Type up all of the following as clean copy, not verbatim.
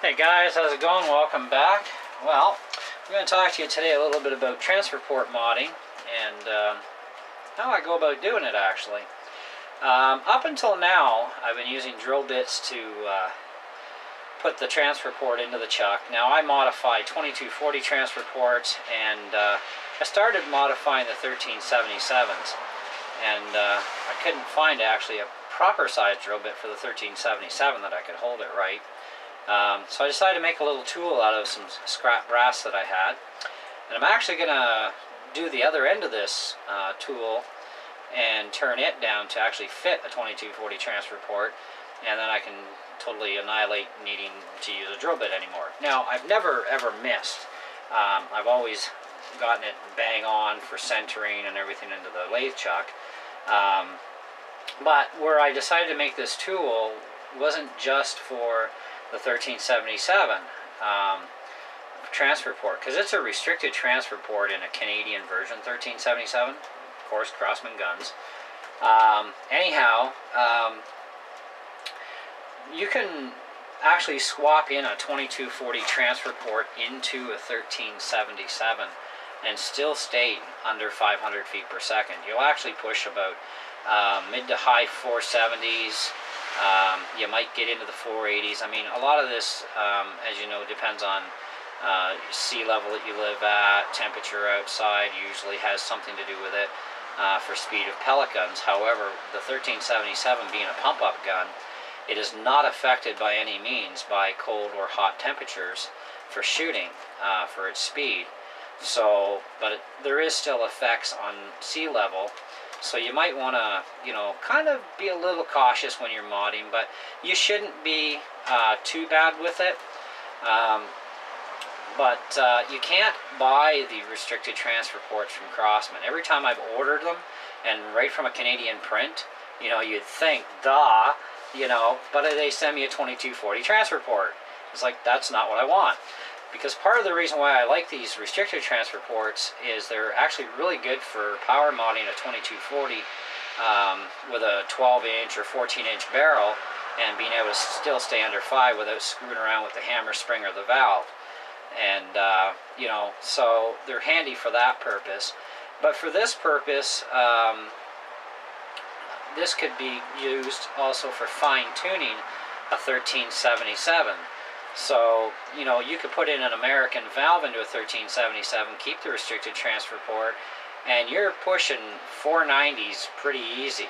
Hey guys, how's it going? Welcome back. Well, I'm going to talk to you today a little bit about transfer port modding and how I go about doing it actually. Up until now, I've been using drill bits to put the transfer port into the chuck. Now I modify 2240 transfer ports, and I started modifying the 1377s, and I couldn't find actually a proper size drill bit for the 1377 that I could hold it right. So I decided to make a little tool out of some scrap brass that I had, and I'm actually going to do the other end of this tool and turn it down to actually fit a 2240 transfer port, and then I can totally annihilate needing to use a drill bit anymore. Now, I've never ever missed. I've always gotten it bang on for centering and everything into the lathe chuck, but where I decided to make this tool wasn't just for the 1377 transfer port, because it's a restricted transfer port in a Canadian version 1377, of course, Crosman guns. You can actually swap in a 2240 transfer port into a 1377 and still stay under 500 feet per second. You'll actually push about mid to high 470s. You might get into the 480s. I mean, a lot of this, as you know, depends on sea level that you live at. Temperature outside usually has something to do with it for speed of pellet guns. However, the 1377 being a pump-up gun, it is not affected by any means by cold or hot temperatures for shooting for its speed. So, but there is still effects on sea level. So you might want to, you know, kind of be a little cautious when you're modding, but you shouldn't be too bad with it. But you can't buy the restricted transfer ports from Crosman. Every time I've ordered them, and right from a Canadian print, you know, you'd think, duh, you know, but they send me a 2240 transfer port. It's like, that's not what I want. Because part of the reason why I like these restricted transfer ports is they're actually really good for power modding a 2240 with a 12-inch or 14-inch barrel and being able to still stay under 5 without screwing around with the hammer, spring, or the valve. And, you know, so they're handy for that purpose. But for this purpose, this could be used also for fine-tuning a 1377. So, you know, you could put in an American valve into a 1377, keep the restricted transfer port, and you're pushing 490s pretty easy.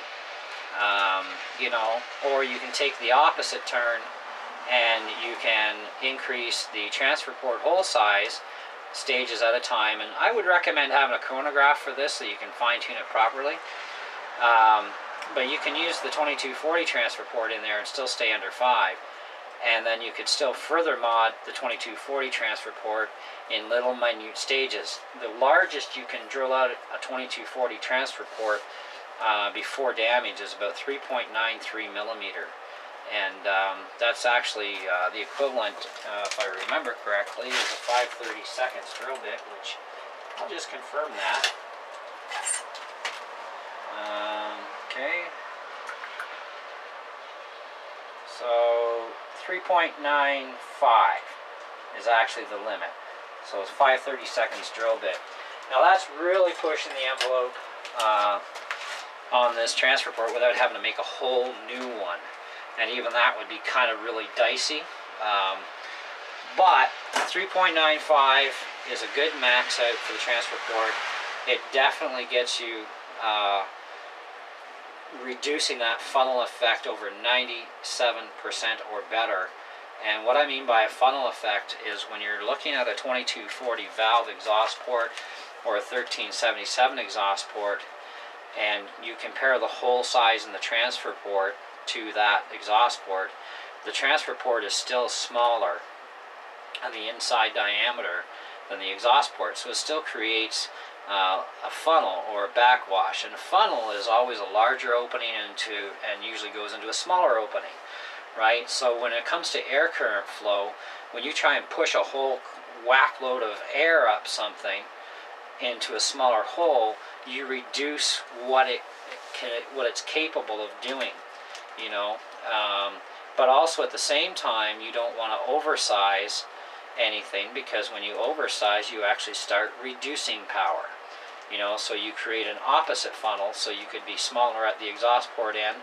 You know, or you can take the opposite turn and you can increase the transfer port hole size stages at a time. And I would recommend having a chronograph for this so you can fine-tune it properly. But you can use the 2240 transfer port in there and still stay under 5. And then you could still further mod the 2240 transfer port in little minute stages. The largest you can drill out a 2240 transfer port before damage is about 3.93 millimeter, and that's actually the equivalent, if I remember correctly, is a 5/32 drill bit, which I'll just confirm that. Okay. So 3.95 is actually the limit. So it's 5/32 drill bit. Now that's really pushing the envelope on this transfer port without having to make a whole new one. And even that would be kind of really dicey. But 3.95 is a good max out for the transfer port. It definitely gets you reducing that funnel effect over 97% or better. And what I mean by a funnel effect is when you're looking at a 2240 valve exhaust port or a 1377 exhaust port, and you compare the hole size in the transfer port to that exhaust port, the transfer port is still smaller on the inside diameter than the exhaust port, so it still creates a funnel or a backwash. And a funnel is always a larger opening into, and usually goes into a smaller opening, right? So when it comes to air current flow, when you try and push a whole whack load of air up something into a smaller hole, you reduce what it's capable of doing, you know. But also at the same time, you don't want to oversize anything, because when you oversize, you actually start reducing power. You know, so you create an opposite funnel, so you could be smaller at the exhaust port end,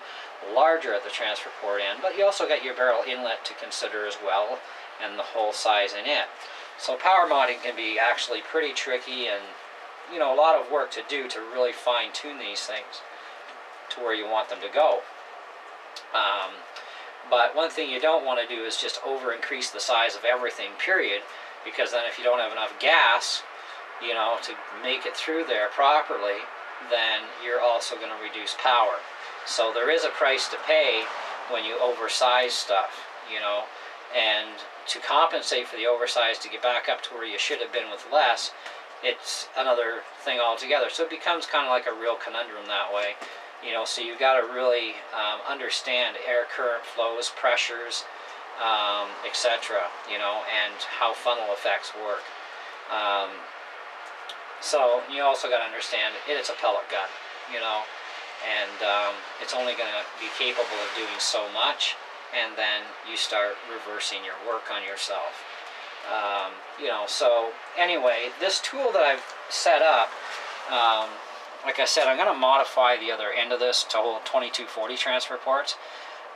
larger at the transfer port end, but you also got your barrel inlet to consider as well, and the hole size in it. So power modding can be actually pretty tricky, and you know, a lot of work to do to really fine tune these things to where you want them to go. But one thing you don't want to do is just over increase the size of everything, period, because then if you don't have enough gas, you know, to make it through there properly, then you're also going to reduce power. So there is a price to pay when you oversize stuff, you know, and to compensate for the oversize to get back up to where you should have been with less, it's another thing altogether. So it becomes kind of like a real conundrum that way, you know. So you've got to really understand air current flows, pressures, etc., you know, and how funnel effects work. So you also got to understand it's a pellet gun, you know, and it's only going to be capable of doing so much, and then you start reversing your work on yourself. You know, so anyway, this tool that I've set up, like I said, I'm going to modify the other end of this to hold 2240 transfer ports.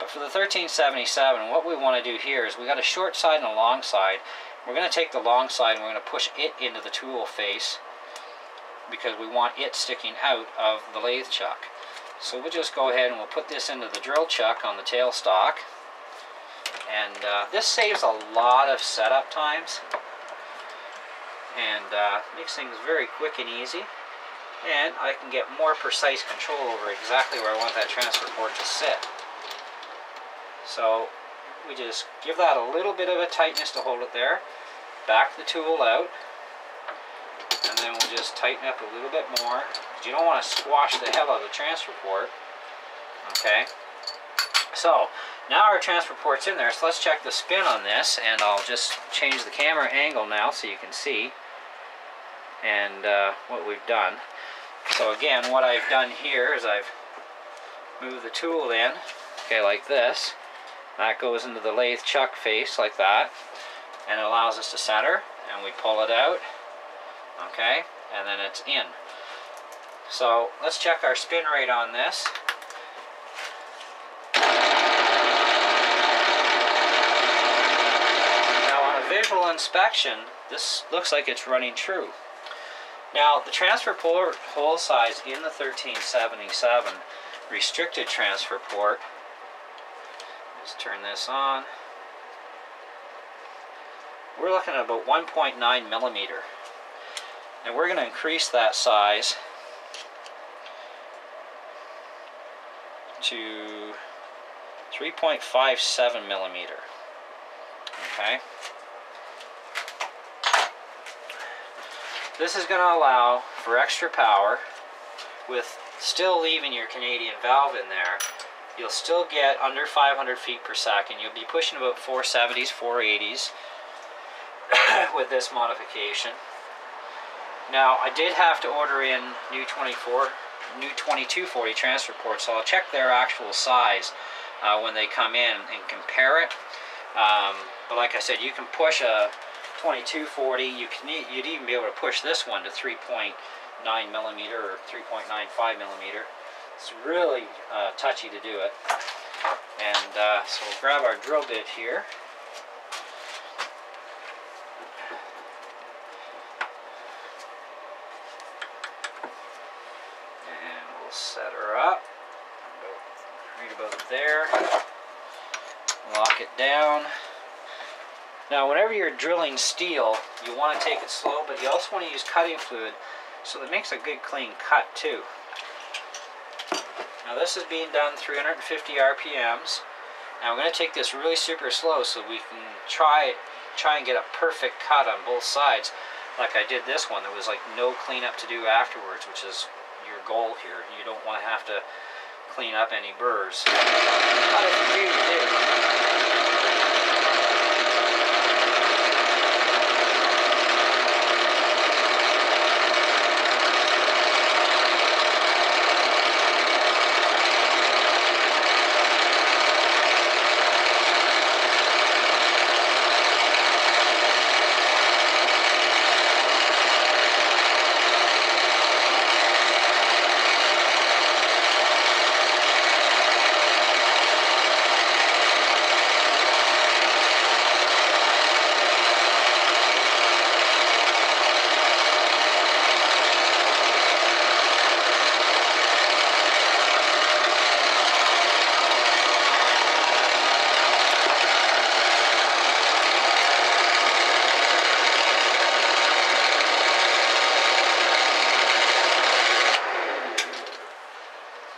But for the 1377, what we want to do here is we got a short side and a long side. We're going to take the long side and we're going to push it into the tool face, because we want it sticking out of the lathe chuck. So we'll just go ahead and we'll put this into the drill chuck on the tailstock. And this saves a lot of setup times, and makes things very quick and easy. And I can get more precise control over exactly where I want that transfer port to sit. So we just give that a little bit of a tightness to hold it there. Back the tool out. And then we'll just tighten up a little bit more. You don't want to squash the hell out of the transfer port. Okay. So now our transfer port's in there. So let's check the spin on this. And I'll just change the camera angle now so you can see. And what we've done. So again, what I've done here is I've moved the tool in. Okay, like this. That goes into the lathe chuck face like that. And it allows us to center. And we pull it out. Okay, and then it's in. So let's check our spin rate on this. Now on a visual inspection, this looks like it's running true. Now the transfer port hole size in the 1377 restricted transfer port, let's turn this on, we're looking at about 1.9 millimeter. And we're going to increase that size to 3.57 millimeter. Okay. This is going to allow for extra power with still leaving your Canadian valve in there. You'll still get under 500 feet per second. You'll be pushing about 470s, 480s with this modification. Now, I did have to order in new 2240 transfer ports, so I'll check their actual size when they come in and compare it. But like I said, you can push a 2240. You'd even be able to push this one to 3.9 millimeter or 3.95 millimeter. It's really touchy to do it. And so we'll grab our drill bit here. Set her up right about there, lock it down. Now whenever you're drilling steel, you want to take it slow, but you also want to use cutting fluid so it makes a good clean cut too. Now this is being done 350 RPMs. Now we're going to take this really super slow so we can try and get a perfect cut on both sides, like I did this one. There was like no cleanup to do afterwards, which is your goal here. You don't want to have to clean up any burrs. Not if you do.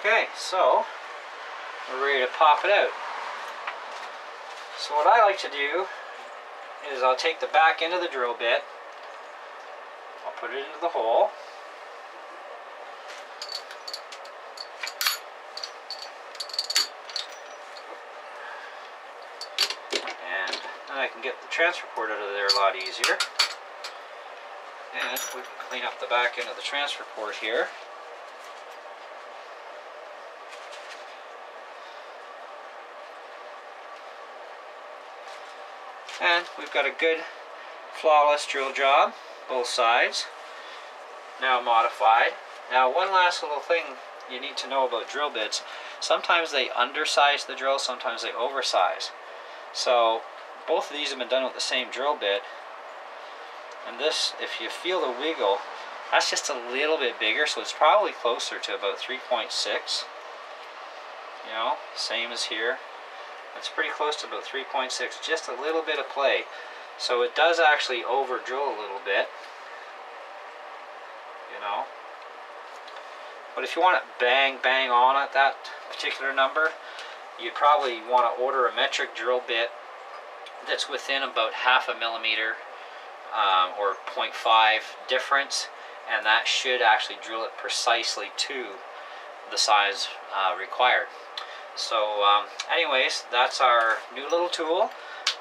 Okay, so we're ready to pop it out. So what I like to do is I'll take the back end of the drill bit, I'll put it into the hole, and then I can get the transfer port out of there a lot easier. And we can clean up the back end of the transfer port here. And we've got a good, flawless drill job, both sides, now modified. Now one last little thing you need to know about drill bits. Sometimes they undersize the drill, sometimes they oversize. So both of these have been done with the same drill bit. And this, if you feel the wiggle, that's just a little bit bigger, so it's probably closer to about 3.6. You know, same as here. It's pretty close to about 3.6, just a little bit of play. So it does actually over drill a little bit, you know. But if you want it bang, bang on at that particular number, you'd probably want to order a metric drill bit that's within about half a millimeter or 0.5 difference, and that should actually drill it precisely to the size required. So anyways, that's our new little tool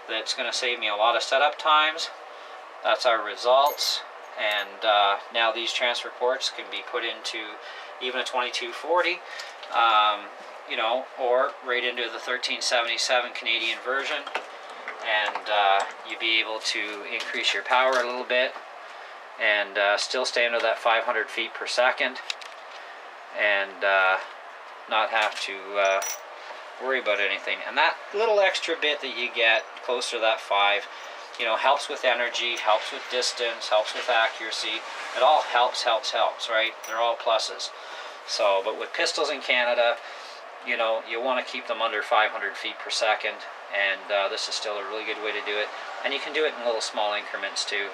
that's going to save me a lot of setup times. That's our results, and now these transfer ports can be put into even a 2240, you know, or right into the 1377 Canadian version, and you'd be able to increase your power a little bit and still stay under that 500 feet per second and not have to worry about anything. And that little extra bit that you get closer to that 5, you know, helps with energy, helps with distance, helps with accuracy. It all helps, right? They're all pluses. So, but with pistols in Canada, you know, you want to keep them under 500 feet per second, and this is still a really good way to do it. And you can do it in little small increments too.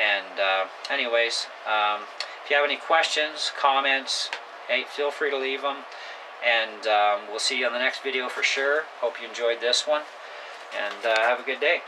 And anyways, if you have any questions, comments, hey, feel free to leave them. And we'll see you on the next video for sure. Hope you enjoyed this one, and have a good day.